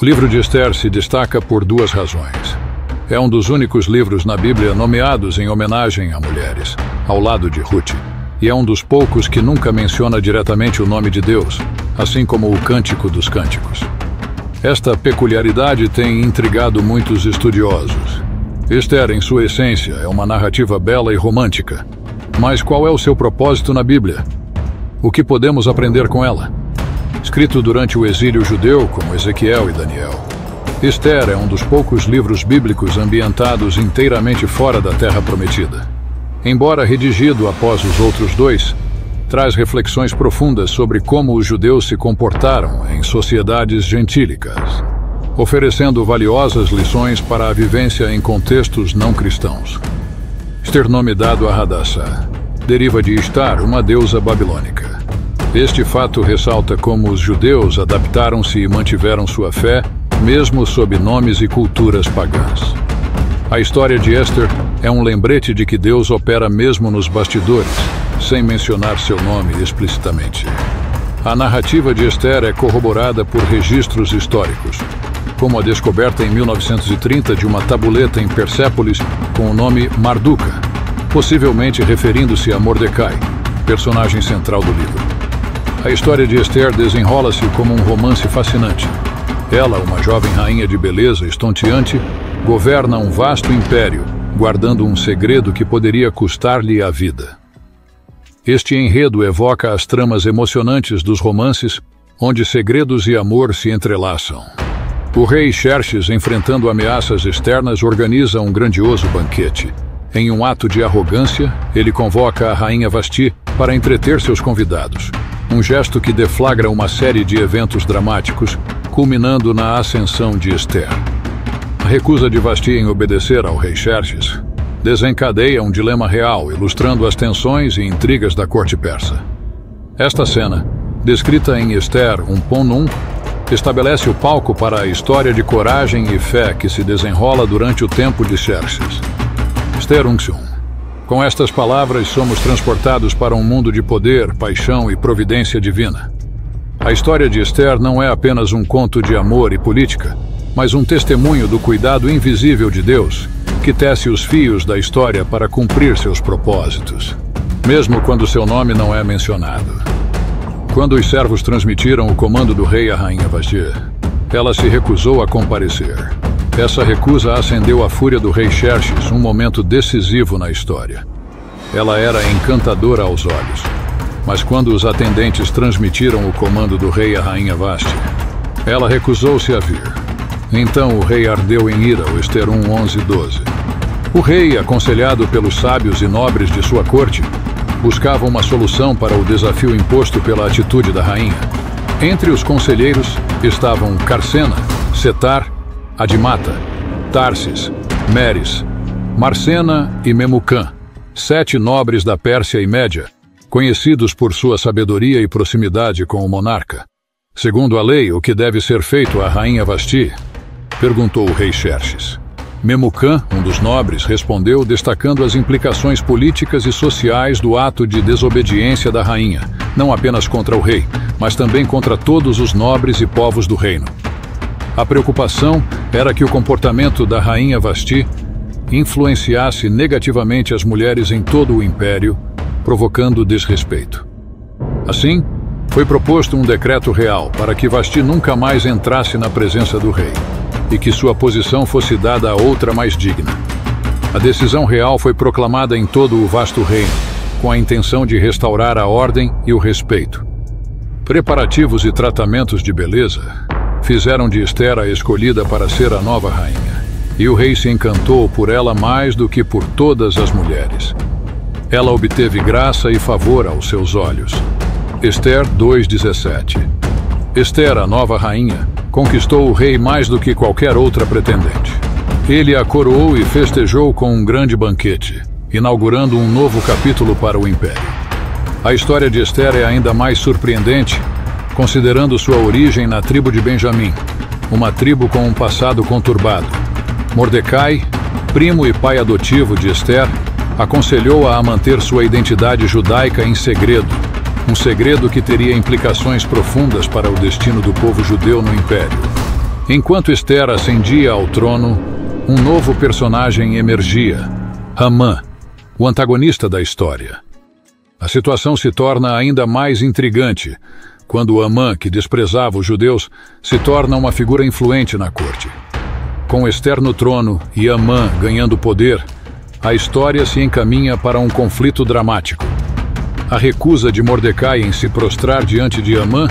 O livro de Ester se destaca por duas razões. É um dos únicos livros na Bíblia nomeados em homenagem a mulheres, ao lado de Rute, e é um dos poucos que nunca menciona diretamente o nome de Deus, assim como o Cântico dos Cânticos. Esta peculiaridade tem intrigado muitos estudiosos. Ester, em sua essência, é uma narrativa bela e romântica. Mas qual é o seu propósito na Bíblia? O que podemos aprender com ela? Escrito durante o exílio judeu, como Ezequiel e Daniel, Ester é um dos poucos livros bíblicos ambientados inteiramente fora da Terra Prometida. Embora redigido após os outros dois, traz reflexões profundas sobre como os judeus se comportaram em sociedades gentílicas, oferecendo valiosas lições para a vivência em contextos não cristãos. Ester, nome dado a Hadassah, deriva de Ishtar, uma deusa babilônica. Este fato ressalta como os judeus adaptaram-se e mantiveram sua fé mesmo sob nomes e culturas pagãs. A história de Ester é um lembrete de que Deus opera mesmo nos bastidores, sem mencionar seu nome explicitamente. A narrativa de Ester é corroborada por registros históricos, como a descoberta em 1930 de uma tabuleta em Persépolis com o nome Marduka, possivelmente referindo-se a Mordecai, personagem central do livro. A história de Ester desenrola-se como um romance fascinante. Ela, uma jovem rainha de beleza estonteante, governa um vasto império, guardando um segredo que poderia custar-lhe a vida. Este enredo evoca as tramas emocionantes dos romances, onde segredos e amor se entrelaçam. O rei Xerxes, enfrentando ameaças externas, organiza um grandioso banquete. Em um ato de arrogância, ele convoca a rainha Vashti para entreter seus convidados, um gesto que deflagra uma série de eventos dramáticos, culminando na ascensão de Ester. A recusa de Vashti em obedecer ao rei Xerxes desencadeia um dilema real, ilustrando as tensões e intrigas da corte persa. Esta cena, descrita em Ester 1.1, estabelece o palco para a história de coragem e fé que se desenrola durante o tempo de Xerxes. Ester 1.1. Com estas palavras, somos transportados para um mundo de poder, paixão e providência divina. A história de Ester não é apenas um conto de amor e política, mas um testemunho do cuidado invisível de Deus, que tece os fios da história para cumprir seus propósitos, mesmo quando seu nome não é mencionado. Quando os servos transmitiram o comando do rei à rainha Vashti, ela se recusou a comparecer. Essa recusa acendeu a fúria do rei Xerxes, um momento decisivo na história. Ela era encantadora aos olhos, mas quando os atendentes transmitiram o comando do rei à rainha Vashti, ela recusou-se a vir. Então o rei ardeu em ira, Ester 1:11-12. O rei, aconselhado pelos sábios e nobres de sua corte, buscava uma solução para o desafio imposto pela atitude da rainha. Entre os conselheiros estavam Carcena, Setar, Adimata, Tarsis, Meres, Marcena e Memucan, 7 nobres da Pérsia e Média, conhecidos por sua sabedoria e proximidade com o monarca. Segundo a lei, o que deve ser feito à rainha Vashti? Perguntou o rei Xerxes. Memucan, um dos nobres, respondeu, destacando as implicações políticas e sociais do ato de desobediência da rainha, não apenas contra o rei, mas também contra todos os nobres e povos do reino. A preocupação era que o comportamento da rainha Vashti influenciasse negativamente as mulheres em todo o império, provocando desrespeito. Assim, foi proposto um decreto real para que Vashti nunca mais entrasse na presença do rei e que sua posição fosse dada a outra mais digna. A decisão real foi proclamada em todo o vasto reino, com a intenção de restaurar a ordem e o respeito. Preparativos e tratamentos de beleza fizeram de Ester a escolhida para ser a nova rainha, e o rei se encantou por ela mais do que por todas as mulheres. Ela obteve graça e favor aos seus olhos. Ester 2:17. Ester, a nova rainha, conquistou o rei mais do que qualquer outra pretendente. Ele a coroou e festejou com um grande banquete, inaugurando um novo capítulo para o império. A história de Ester é ainda mais surpreendente, considerando sua origem na tribo de Benjamim, uma tribo com um passado conturbado. Mordecai, primo e pai adotivo de Ester, aconselhou-a a manter sua identidade judaica em segredo, um segredo que teria implicações profundas para o destino do povo judeu no Império. Enquanto Ester ascendia ao trono, um novo personagem emergia, Hamã, o antagonista da história. A situação se torna ainda mais intrigante, quando Hamã, que desprezava os judeus, se torna uma figura influente na corte. Com Ester no trono e Hamã ganhando poder, a história se encaminha para um conflito dramático. A recusa de Mordecai em se prostrar diante de Hamã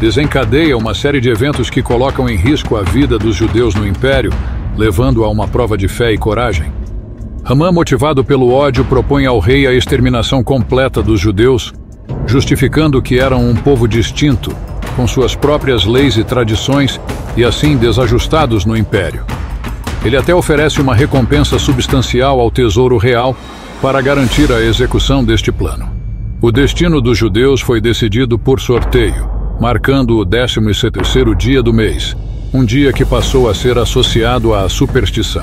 desencadeia uma série de eventos que colocam em risco a vida dos judeus no império, levando a uma prova de fé e coragem. Hamã, motivado pelo ódio, propõe ao rei a exterminação completa dos judeus, justificando que eram um povo distinto, com suas próprias leis e tradições, e assim desajustados no império. Ele até oferece uma recompensa substancial ao tesouro real para garantir a execução deste plano. O destino dos judeus foi decidido por sorteio, marcando o 13º dia do mês, um dia que passou a ser associado à superstição.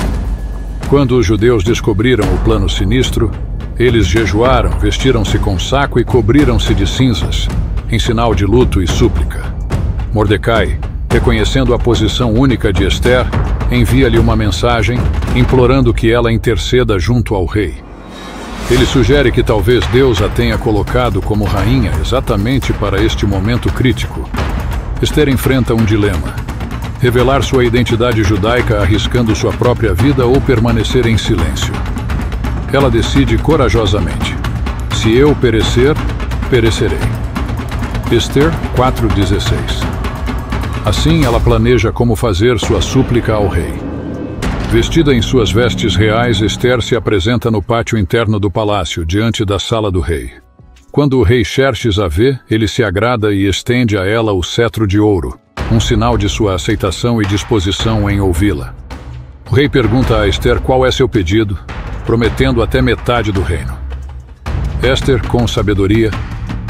Quando os judeus descobriram o plano sinistro, eles jejuaram, vestiram-se com saco e cobriram-se de cinzas, em sinal de luto e súplica. Mordecai, reconhecendo a posição única de Ester, envia-lhe uma mensagem, implorando que ela interceda junto ao rei. Ele sugere que talvez Deus a tenha colocado como rainha exatamente para este momento crítico. Ester enfrenta um dilema: revelar sua identidade judaica arriscando sua própria vida ou permanecer em silêncio. Ela decide corajosamente: se eu perecer, perecerei. Ester 4:16. Assim ela planeja como fazer sua súplica ao rei. Vestida em suas vestes reais, Ester se apresenta no pátio interno do palácio, diante da sala do rei. Quando o rei Xerxes a vê, ele se agrada e estende a ela o cetro de ouro, um sinal de sua aceitação e disposição em ouvi-la. O rei pergunta a Ester qual é seu pedido, prometendo até metade do reino. Ester, com sabedoria,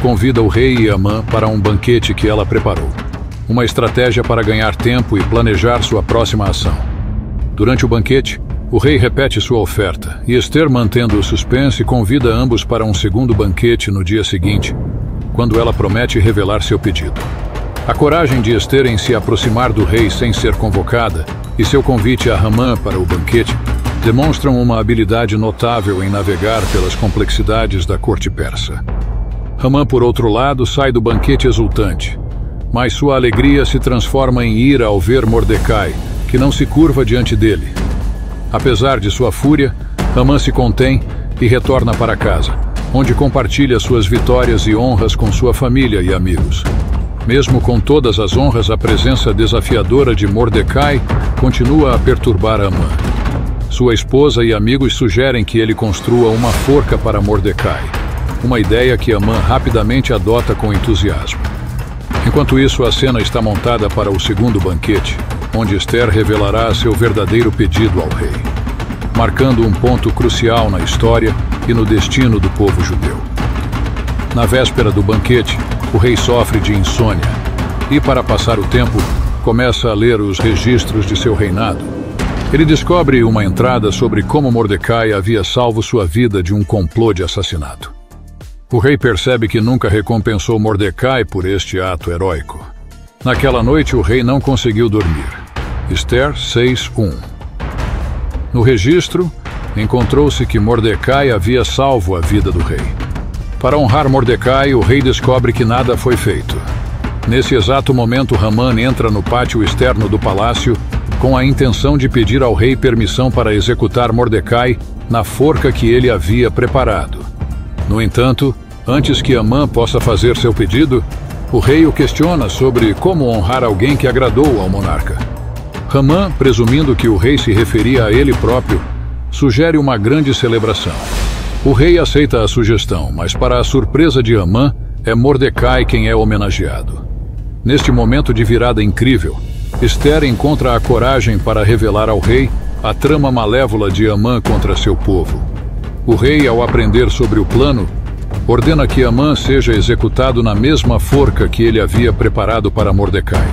convida o rei e Hamã para um banquete que ela preparou, uma estratégia para ganhar tempo e planejar sua próxima ação. Durante o banquete, o rei repete sua oferta, e Ester, mantendo o suspense, convida ambos para um segundo banquete no dia seguinte, quando ela promete revelar seu pedido. A coragem de Ester em se aproximar do rei sem ser convocada e seu convite a Hamã para o banquete demonstram uma habilidade notável em navegar pelas complexidades da corte persa. Hamã, por outro lado, sai do banquete exultante, mas sua alegria se transforma em ira ao ver Mordecai, que não se curva diante dele. Apesar de sua fúria, Hamã se contém e retorna para casa, onde compartilha suas vitórias e honras com sua família e amigos. Mesmo com todas as honras, a presença desafiadora de Mordecai continua a perturbar Hamã. Sua esposa e amigos sugerem que ele construa uma forca para Mordecai, uma ideia que Hamã rapidamente adota com entusiasmo. Enquanto isso, a cena está montada para o segundo banquete, onde Ester revelará seu verdadeiro pedido ao rei, marcando um ponto crucial na história e no destino do povo judeu. Na véspera do banquete, o rei sofre de insônia e, para passar o tempo, começa a ler os registros de seu reinado. Ele descobre uma entrada sobre como Mordecai havia salvo sua vida de um complô de assassinato. O rei percebe que nunca recompensou Mordecai por este ato heróico. Naquela noite, o rei não conseguiu dormir. Ester 6:1. No registro, encontrou-se que Mordecai havia salvo a vida do rei. Para honrar Mordecai, o rei descobre que nada foi feito. Nesse exato momento, Hamã entra no pátio externo do palácio com a intenção de pedir ao rei permissão para executar Mordecai na forca que ele havia preparado. No entanto, antes que Hamã possa fazer seu pedido, o rei o questiona sobre como honrar alguém que agradou ao monarca. Hamã, presumindo que o rei se referia a ele próprio, sugere uma grande celebração. O rei aceita a sugestão, mas para a surpresa de Hamã, é Mordecai quem é homenageado. Neste momento de virada incrível, Ester encontra a coragem para revelar ao rei a trama malévola de Hamã contra seu povo. O rei, ao aprender sobre o plano, ordena que Hamã seja executado na mesma forca que ele havia preparado para Mordecai.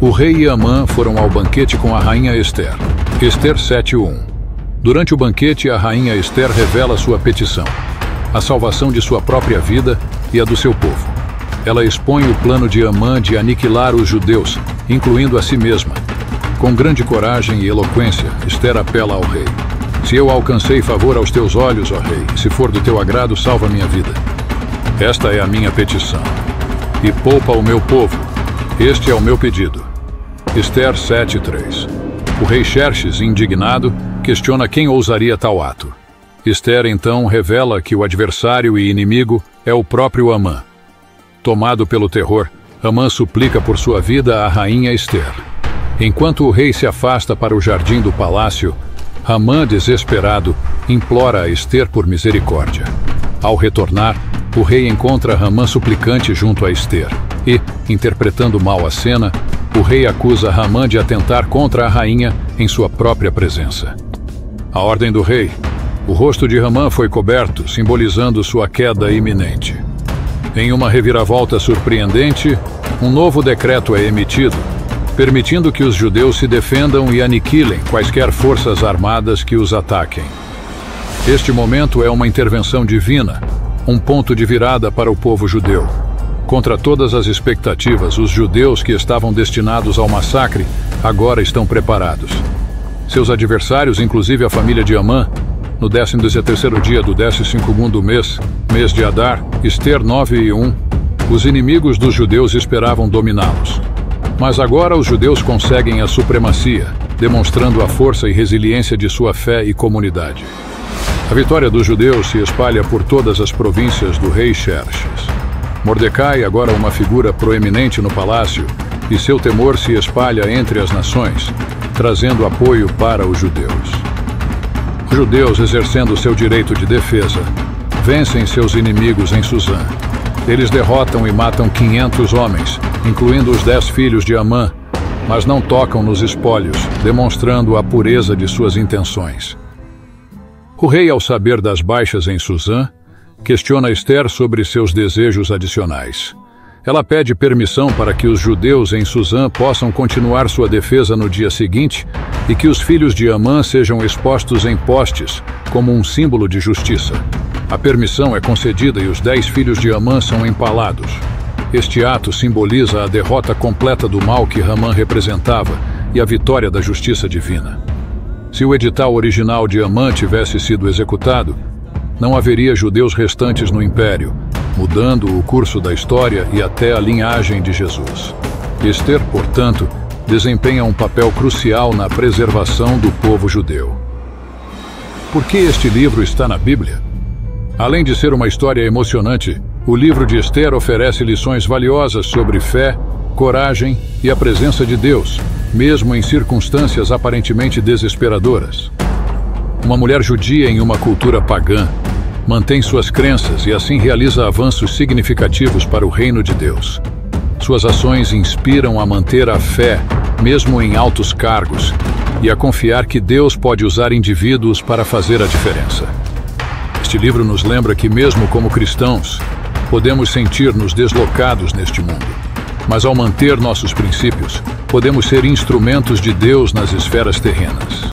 O rei e Hamã foram ao banquete com a rainha Ester. Ester 7:1. Durante o banquete, a rainha Ester revela sua petição: a salvação de sua própria vida e a do seu povo. ela expõe o plano de Hamã de aniquilar os judeus, incluindo a si mesma. Com grande coragem e eloquência, Ester apela ao rei. Se eu alcancei favor aos teus olhos, ó rei, se for do teu agrado, salva minha vida. Esta é a minha petição. E poupa o meu povo. Este é o meu pedido. Ester 7:3. O rei Xerxes, indignado, questiona quem ousaria tal ato. Ester então revela que o adversário e inimigo é o próprio Hamã. Tomado pelo terror, Hamã suplica por sua vida à rainha Ester. Enquanto o rei se afasta para o jardim do palácio, Hamã, desesperado, implora a Ester por misericórdia. Ao retornar, o rei encontra Hamã suplicante junto a Ester e, interpretando mal a cena, o rei acusa Hamã de atentar contra a rainha em sua própria presença. A ordem do rei, o rosto de Hamã foi coberto, simbolizando sua queda iminente. Em uma reviravolta surpreendente, um novo decreto é emitido, permitindo que os judeus se defendam e aniquilem quaisquer forças armadas que os ataquem. Este momento é uma intervenção divina, um ponto de virada para o povo judeu. Contra todas as expectativas, os judeus que estavam destinados ao massacre agora estão preparados. Seus adversários, inclusive a família de Hamã, no 13º dia do 15º do mês, mês de Adar, Ester 9:1, os inimigos dos judeus esperavam dominá-los. Mas agora os judeus conseguem a supremacia, demonstrando a força e resiliência de sua fé e comunidade. A vitória dos judeus se espalha por todas as províncias do rei Xerxes. Mordecai, agora uma figura proeminente no palácio, e seu temor se espalha entre as nações, trazendo apoio para os judeus. Os judeus, exercendo seu direito de defesa, vencem seus inimigos em Susã. Eles derrotam e matam 500 homens, incluindo os 10 filhos de Hamã, mas não tocam nos espólios, demonstrando a pureza de suas intenções. O rei, ao saber das baixas em Susã, questiona Ester sobre seus desejos adicionais. Ela pede permissão para que os judeus em Susã possam continuar sua defesa no dia seguinte e que os filhos de Hamã sejam expostos em postes, como um símbolo de justiça. A permissão é concedida e os 10 filhos de Hamã são empalados. Este ato simboliza a derrota completa do mal que Hamã representava e a vitória da justiça divina. Se o edital original de Hamã tivesse sido executado, não haveria judeus restantes no império, mudando o curso da história e até a linhagem de Jesus. Ester, portanto, desempenha um papel crucial na preservação do povo judeu. Por que este livro está na Bíblia? Além de ser uma história emocionante, o livro de Ester oferece lições valiosas sobre fé, coragem e a presença de Deus, mesmo em circunstâncias aparentemente desesperadoras. Uma mulher judia em uma cultura pagã mantém suas crenças e assim realiza avanços significativos para o reino de Deus. Suas ações inspiram a manter a fé, mesmo em altos cargos, e a confiar que Deus pode usar indivíduos para fazer a diferença. Este livro nos lembra que, mesmo como cristãos, podemos sentir-nos deslocados neste mundo, mas ao manter nossos princípios, podemos ser instrumentos de Deus nas esferas terrenas.